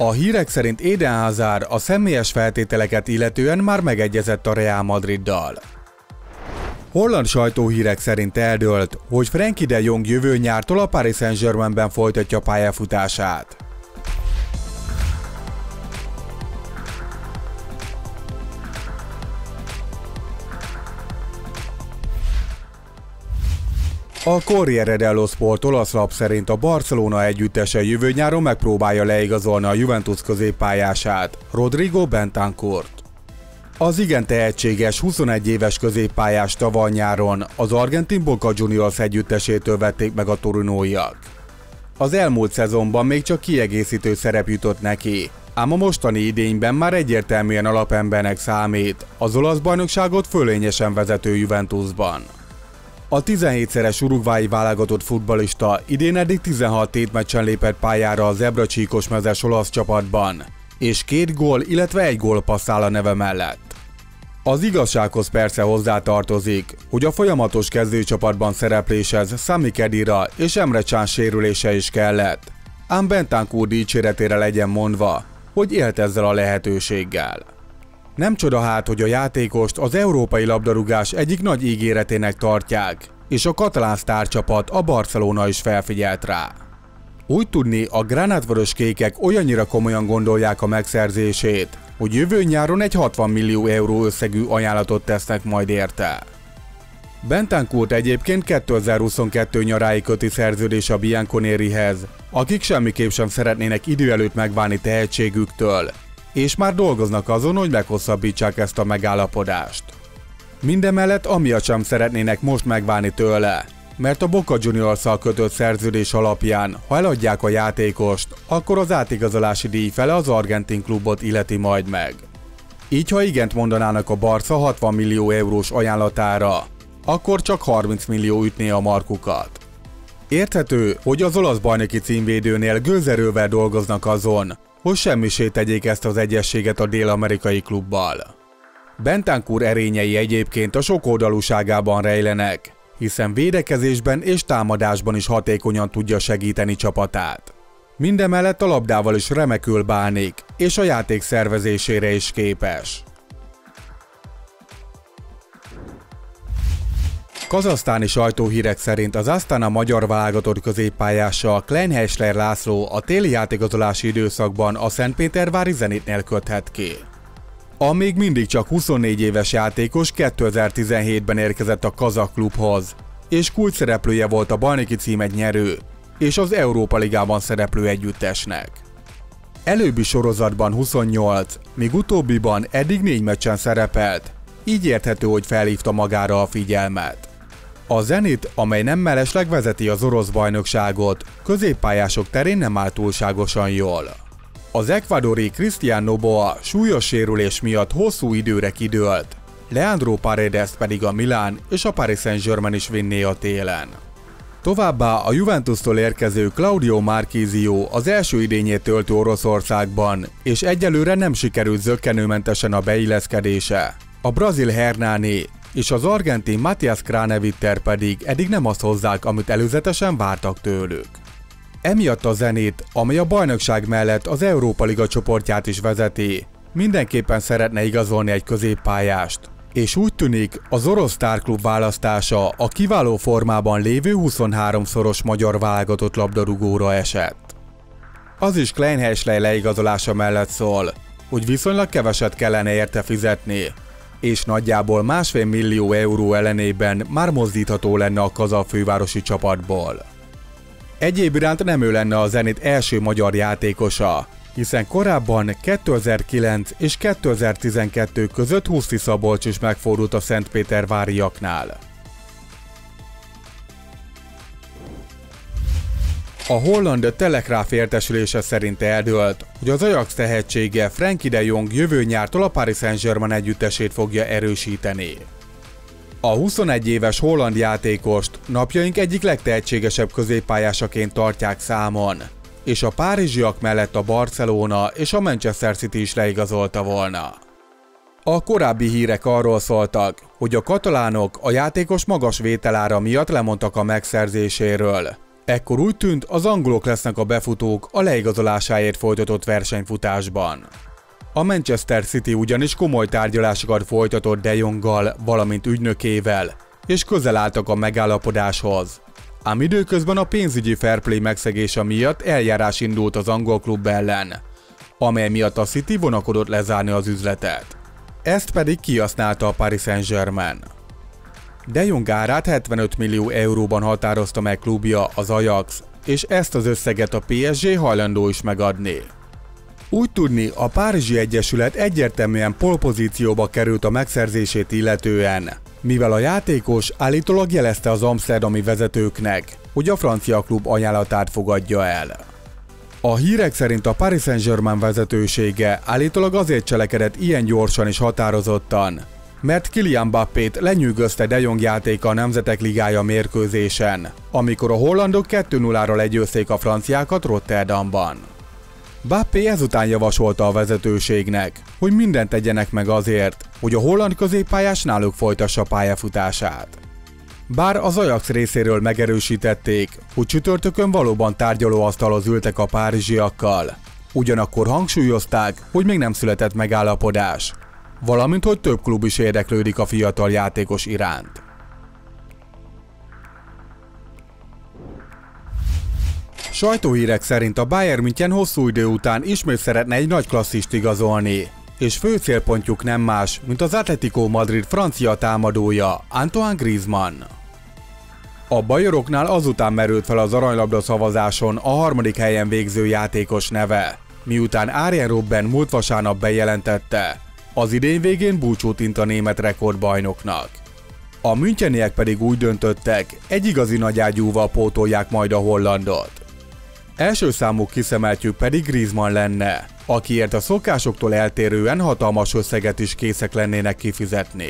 A hírek szerint Eden Hazard a személyes feltételeket illetően már megegyezett a Real Madriddal. Holland sajtóhírek szerint eldőlt, hogy Frenkie de Jong jövő nyártól a Paris Saint-Germainben folytatja pályafutását. A Corriere dello Sport olasz lap szerint a Barcelona együttese jövő nyáron megpróbálja leigazolni a Juventus középpályását, Rodrigo Bentancourt. Az igen tehetséges 21 éves középpályás tavaly nyáron az argentin Boca Juniors együttesétől vették meg a torinóiak. Az elmúlt szezonban még csak kiegészítő szerep jutott neki, ám a mostani idényben már egyértelműen alapembernek számít, az olasz bajnokságot fölényesen vezető Juventusban. A 17-szeres urugvái válogatott futballista idén eddig 16 tétmeccsen lépett pályára az zebracsíkos mezes olasz csapatban, és 2 gól, illetve 1 gól passzál a neve mellett. Az igazsághoz persze hozzátartozik, hogy a folyamatos kezdőcsapatban szerepléshez Sami Khedira és Emre Can sérülése is kellett, ám Bentancourt dicséretére legyen mondva, hogy élt ezzel a lehetőséggel. Nem csoda hát, hogy a játékost az európai labdarúgás egyik nagy ígéretének tartják, és a katalán sztárcsapat, a Barcelona is felfigyelt rá. Úgy tudni, a gránátvörös-kékek olyannyira komolyan gondolják a megszerzését, hogy jövő nyáron egy 60 millió euró összegű ajánlatot tesznek majd érte. Bentancourt egyébként 2022 nyaráig köti szerződés a Bianconerihez, akik semmiképp sem szeretnének idő előtt megválni tehetségüktől, és már dolgoznak azon, hogy meghosszabbítsák ezt a megállapodást. Mindemellett amiatt sem szeretnének most megválni tőle, mert a Boca Juniorsszal kötött szerződés alapján, ha eladják a játékost, akkor az átigazolási díj fele az argentin klubot illeti majd meg. Így ha igent mondanának a Barca 60 millió eurós ajánlatára, akkor csak 30 millió ütné a markukat. Érthető, hogy az olasz bajnoki címvédőnél gőzerővel dolgoznak azon, hogy semmisé tegyék ezt az egyességet a dél-amerikai klubbal. Bentancourt erényei egyébként a sokoldalúságában rejlenek, hiszen védekezésben és támadásban is hatékonyan tudja segíteni csapatát. Mindemellett a labdával is remekül bánik, és a játék szervezésére is képes. Kazahsztáni sajtóhírek szerint az Asztana magyar válogatott középpályása Kleinheisler László a téli átigazolási időszakban a szentpétervári Zenitnél köthet ki. A még mindig csak 24 éves játékos 2017-ben érkezett a kazah klubhoz, és kulcsszereplője volt a bajnoki címet nyerő és az Európa Ligában szereplő együttesnek. Előbbi sorozatban 28, míg utóbbiban eddig 4 meccsen szerepelt, így érthető, hogy felhívta magára a figyelmet. A Zenit, amely nem mellesleg vezeti az orosz bajnokságot, középpályások terén nem áll túlságosan jól. Az ekvadori Christian Noboa súlyos sérülés miatt hosszú időre kidőlt, Leandro Paredes pedig a Milan és a Paris Saint-Germain is vinné a télen. Továbbá a Juventustól érkező Claudio Marchisio az első idényét töltő Oroszországban, és egyelőre nem sikerült zökkenőmentesen a beilleszkedése. A brazil Hernáné és az argentin Matthias Kránevitter pedig eddig nem azt hozzák, amit előzetesen vártak tőlük. Emiatt a Zenit, amely a bajnokság mellett az Európa Liga csoportját is vezeti, mindenképpen szeretne igazolni egy középpályást, és úgy tűnik, az orosz sztárklub választása a kiváló formában lévő 23-szoros magyar válogatott labdarúgóra esett. Az is Kleinheisler leigazolása mellett szól, hogy viszonylag keveset kellene érte fizetni, és nagyjából 1,5 millió euró ellenében már mozdítható lenne a kazah fővárosi csapatból. Egyéb iránt nem ő lenne a Zenit első magyar játékosa, hiszen korábban 2009 és 2012 között Huszti Szabolcs is megfordult a szentpéterváriaknál. A holland Telegraaf értesülése szerint eldőlt, hogy az Ajax tehetsége Frenkie de Jong jövő nyártól a Paris Saint-Germain együttesét fogja erősíteni. A 21 éves holland játékost napjaink egyik legtehetségesebb középpályásaként tartják számon, és a párizsiak mellett a Barcelona és a Manchester City is leigazolta volna. A korábbi hírek arról szóltak, hogy a katalánok a játékos magas vételára miatt lemondtak a megszerzéséről, Ekkor úgy tűnt, az angolok lesznek a befutók a leigazolásáért folytatott versenyfutásban. A Manchester City ugyanis komoly tárgyalásokat folytatott De Jonggal, valamint ügynökével, és közel álltak a megállapodáshoz. Ám időközben a pénzügyi fair play megszegése miatt eljárás indult az angol klub ellen, amely miatt a City vonakodott lezárni az üzletet. Ezt pedig kihasználta a Paris Saint-Germain. De Jong árát 75 millió euróban határozta meg klubja, az Ajax, és ezt az összeget a PSG hajlandó is megadni. Úgy tudni, a Párizsi Egyesület egyértelműen polpozícióba került a megszerzését illetően, mivel a játékos állítólag jelezte az amszterdami vezetőknek, hogy a francia klub ajánlatát fogadja el. A hírek szerint a Paris Saint-Germain vezetősége állítólag azért cselekedett ilyen gyorsan és határozottan, mert Kylian Mbappét lenyűgözte De Jong játéka a Nemzetek Ligája mérkőzésen, amikor a hollandok 2-0-ra legyőzték a franciákat Rotterdamban. Mbappé ezután javasolta a vezetőségnek, hogy mindent tegyenek meg azért, hogy a holland középpályás náluk folytassa pályafutását. Bár az Ajax részéről megerősítették, hogy csütörtökön valóban tárgyalóasztalhoz ültek a párizsiakkal, ugyanakkor hangsúlyozták, hogy még nem született megállapodás, valamint hogy több klub is érdeklődik a fiatal játékos iránt. Sajtóhírek szerint a Bayern München hosszú idő után ismét szeretne egy nagy klasszist igazolni, és fő célpontjuk nem más, mint az Atletico Madrid francia támadója, Antoine Griezmann. A bajoroknál azután merült fel az aranylabda szavazáson a harmadik helyen végző játékos neve, miután Arjen Robben múlt vasárnap bejelentette, az idén végén búcsút int a német rekordbajnoknak. A müncheniek pedig úgy döntöttek, egy igazi nagyágyúval pótolják majd a hollandot. Első számú kiszemeltjük pedig Griezmann lenne, akiért a szokásoktól eltérően hatalmas összeget is készek lennének kifizetni.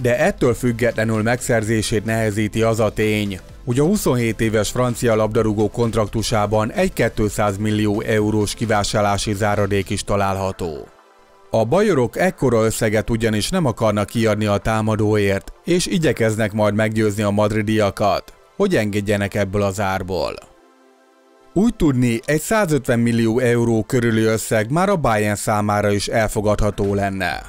De ettől függetlenül megszerzését nehezíti az a tény, hogy a 27 éves francia labdarúgó kontraktusában egy 200 millió eurós kivásárlási záradék is található. A bajorok ekkora összeget ugyanis nem akarnak kiadni a támadóért, és igyekeznek majd meggyőzni a madridiakat, hogy engedjenek ebből az árból. Úgy tudni, egy 150 millió euró körüli összeg már a Bayern számára is elfogadható lenne.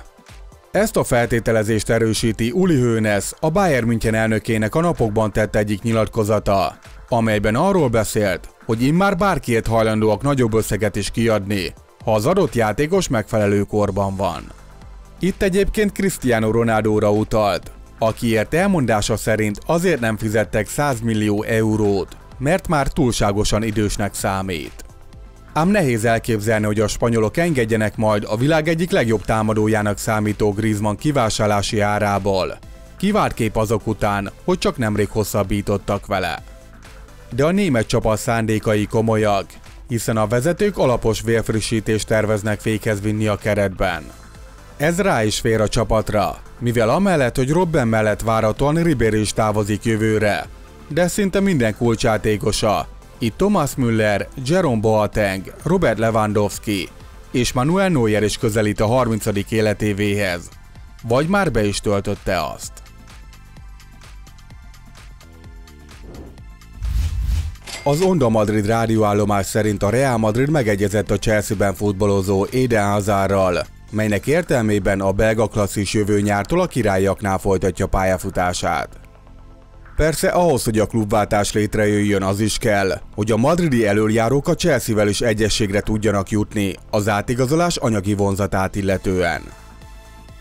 Ezt a feltételezést erősíti Uli Höness, a Bayern München elnökének a napokban tett egyik nyilatkozata, amelyben arról beszélt, hogy immár bárkiért hajlandóak nagyobb összeget is kiadni, ha az adott játékos megfelelő korban van. Itt egyébként Cristiano Ronaldóra utalt, akiért elmondása szerint azért nem fizettek 100 millió eurót, mert már túlságosan idősnek számít. Ám nehéz elképzelni, hogy a spanyolok engedjenek majd a világ egyik legjobb támadójának számító Griezmann kivásárlási árából, kiváltképp azok után, hogy csak nemrég hosszabbítottak vele. De a német csapat szándékai komolyak, hiszen a vezetők alapos vérfrissítést terveznek fékhez vinni a keretben. Ez rá is fér a csapatra, mivel amellett, hogy Robben mellett várhatóan Ribéry is távozik jövőre, de szinte minden kulcsjátékosa, itt Thomas Müller, Jerome Boateng, Robert Lewandowski és Manuel Neuer is közelít a 30. életévéhez, vagy már be is töltötte azt. Az Onda Madrid rádióállomás szerint a Real Madrid megegyezett a Chelsea-ben futballozó Eden Hazardral, melynek értelmében a belga klasszis jövő nyártól a királyaknál folytatja pályafutását. Persze ahhoz, hogy a klubváltás létrejöjjön, az is kell, hogy a madridi elöljárók a Chelsea-vel is egyességre tudjanak jutni az átigazolás anyagi vonzatát illetően.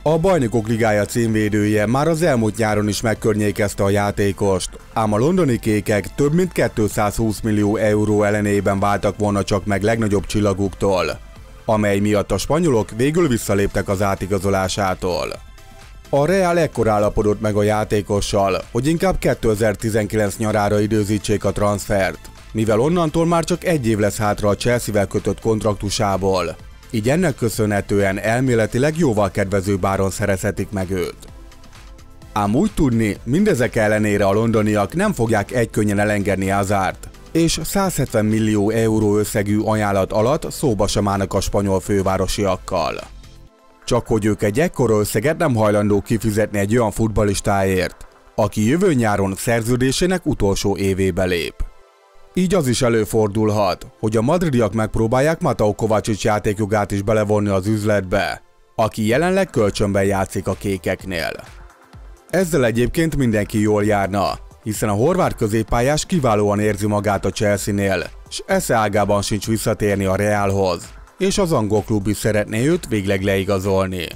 A Bajnokok Ligája címvédője már az elmúlt nyáron is megkörnyékezte a játékost, ám a londoni kékek több mint 220 millió euró ellenében váltak volna csak meg legnagyobb csillaguktól, amely miatt a spanyolok végül visszaléptek az átigazolásától. A Real ekkor állapodott meg a játékossal, hogy inkább 2019 nyarára időzítsék a transfert, mivel onnantól már csak egy év lesz hátra a Chelsea-vel kötött kontraktusából, így ennek köszönhetően elméletileg jóval kedvező áron szerezhetik meg őt. Ám úgy tudni, mindezek ellenére a londoniak nem fogják egykönnyen elengedni Hazárt, és 170 millió euró összegű ajánlat alatt szóba sem állnak a spanyol fővárosiakkal. Csak hogy ők egy ekkora összeget nem hajlandó kifizetni egy olyan futballistáért, aki jövő nyáron szerződésének utolsó évébe lép. Így az is előfordulhat, hogy a madridiak megpróbálják Mateo Kovácsics játékjogát is belevonni az üzletbe, aki jelenleg kölcsönben játszik a kékeknél. Ezzel egyébként mindenki jól járna, hiszen a horvát középpályás kiválóan érzi magát a Chelsea-nél, s esze ágában sincs visszatérni a Realhoz, és az angol klub is szeretné őt végleg leigazolni.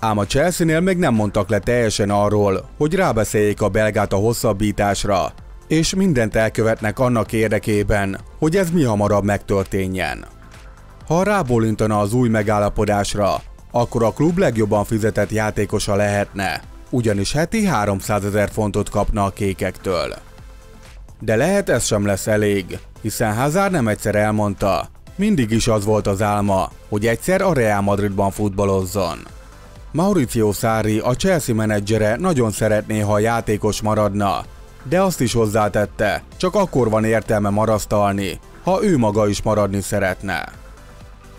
Ám a Chelsea-nél még nem mondtak le teljesen arról, hogy rábeszéljék a belgát a hosszabbításra, és mindent elkövetnek annak érdekében, hogy ez mihamarabb megtörténjen. Ha rábólintana az új megállapodásra, akkor a klub legjobban fizetett játékosa lehetne, ugyanis heti 300 000 fontot kapna a kékektől. De lehet ez sem lesz elég, hiszen Hazard nem egyszer elmondta, mindig is az volt az álma, hogy egyszer a Real Madridban futballozzon. Mauricio Sarri, a Chelsea menedzsere nagyon szeretné, ha a játékos maradna, de azt is hozzátette, csak akkor van értelme marasztalni, ha ő maga is maradni szeretne.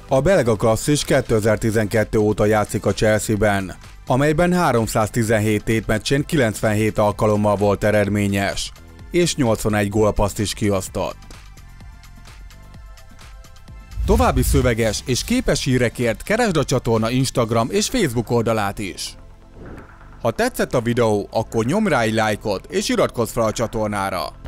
A belga klasszis 2012 óta játszik a Chelsea-ben, amelyben 317 tétmeccsén 97 alkalommal volt eredményes, és 81 gólpaszt is kiosztott. További szöveges és képes hírekért keresd a csatorna Instagram és Facebook oldalát is! Ha tetszett a videó, akkor nyomj rá egy lájkot és iratkozz fel a csatornára!